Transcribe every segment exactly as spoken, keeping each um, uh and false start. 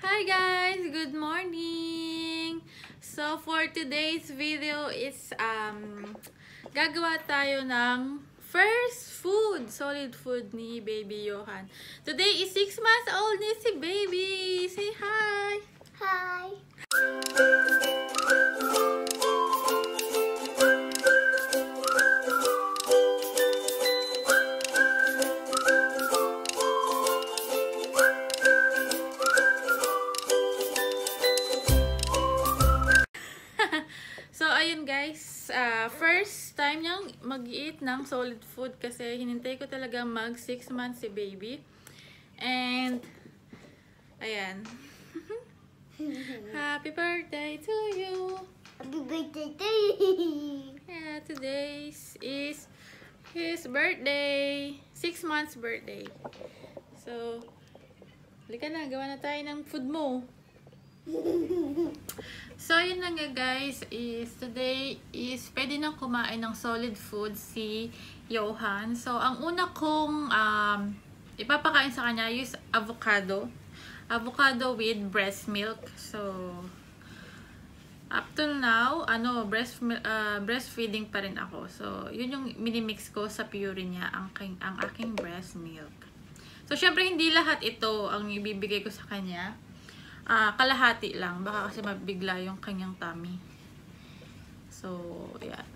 Hi guys, good morning. So for today's video is um gagawa tayo ng first food, solid food ni baby Yohan. Today is six months old ni si baby. Say hi. Hi. So, ayun guys, uh, first time niyang mag-eat ng solid food kasi hinintay ko talaga mag six months si baby. And, ayan. Happy birthday to you! Happy birthday to you! Yeah, today is his birthday. six months birthday. So, halika na, gawa na tayo ng food mo. So, yun lang nga guys, is today is pwede nang kumain ng solid food si Yohan. So, ang una kong um, ipapakain sa kanya is avocado. Avocado with breast milk. So, up till now, ano, breast, uh, breastfeeding pa rin ako. So, yun yung minimix ko sa puree niya, ang, ang aking breast milk. So, syempre hindi lahat ito ang ibibigay ko sa kanya. Ah, kalahati lang. Baka kasi mabigla yung kanyang tummy. So, yan.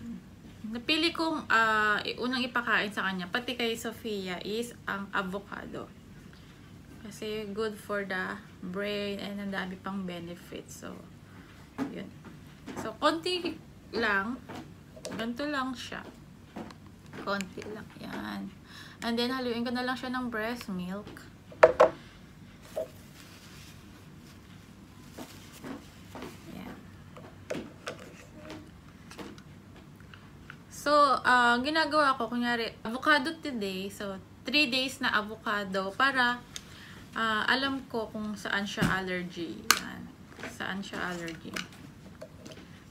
Napili kong uh, unang ipakain sa kanya, pati kay Sofia, is ang avocado. Kasi good for the brain and ang dami pang benefits. So, yun. So, konti lang. Ganito lang siya. Konti lang. Yan. And then, haluin ko na lang siya ng breast milk. So, uh, ginagawa ko, kunyari, avocado today. So, three days na avocado para uh, alam ko kung saan siya allergy. Yan. Saan siya allergy.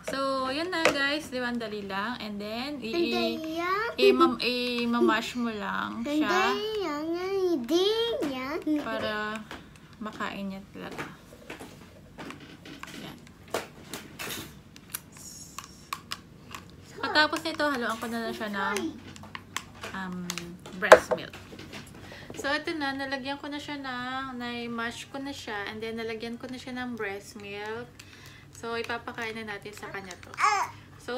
So, yun na guys. Di ba? Dali lang. And then, i-mamash mo lang siya. Para makain niya talaga. Pagkatapos nito, haluan ko na lang siya ng um, breast milk. So, ito na. Nalagyan ko na siya ng, na-mash ko na siya. And then, nalagyan ko na siya ng breast milk. So, ipapakain na natin sa kanya to. So,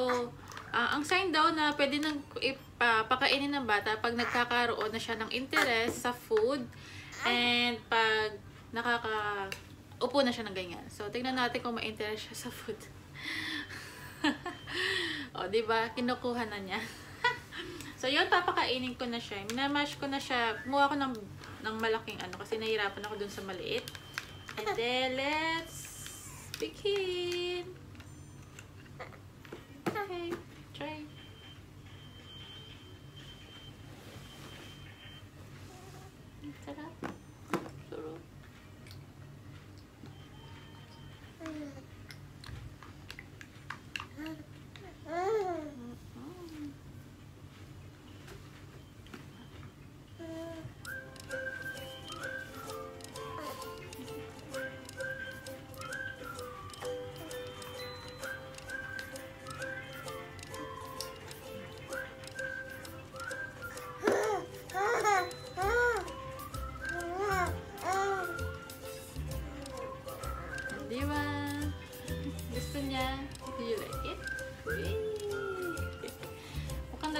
uh, ang sign daw na pwede nang ipapakainin ng bata pag nagkakaroon na siya ng interest sa food. And pag nakakaupo na siya ng ganyan. So, tignan natin kung ma-interest siya sa food. O, diba? Kinukuha na niya. So, yun, papakainin ko na siya. Minamash ko na siya. Kumuha ko ng, ng malaking ano kasi nahirapan ako dun sa maliit. And then, let's begin. Okay, try. Sarap. Sarap.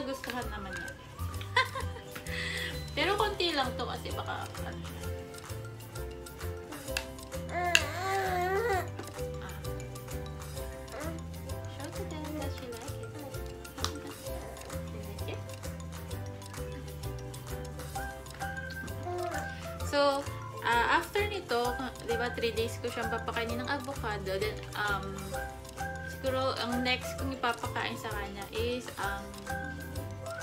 Gustuhan naman niya. Pero konti lang to kasi baka ano. Ah. Show to them that she like it. She like it. So, uh, after nito, diba three days ko siyang papakainin ng avocado. Then, um, siguro ang next kong ipapakain sa kanya is ang um,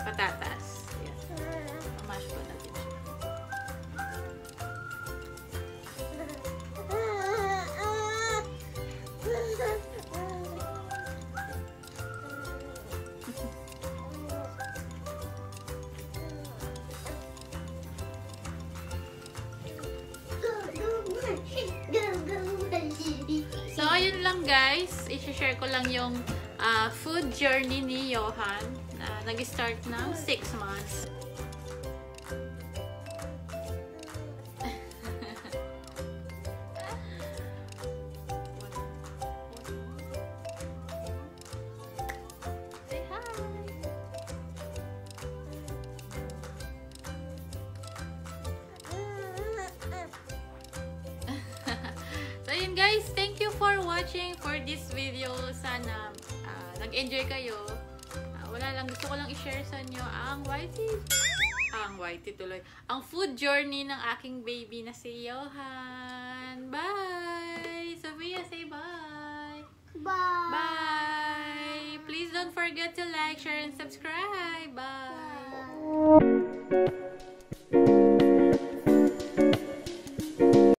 patatas. Ayan. Mamash ko natin siya. Go, go, go, go. ayun lang guys, i-share ko lang yung uh, food journey ni Yohan. Uh, Nag-start ng six months. Ayun guys, thank you for watching for this video. Sana uh, nag-enjoy kayo. Uh, wala lang, gusto ko lang i-share sa inyo ang Y T. Ang Y T tuloy. Ang food journey ng aking baby na si Yohan. Bye! Sofia, say bye! Bye! Bye! Please don't forget to like, share, and subscribe. Bye! Bye.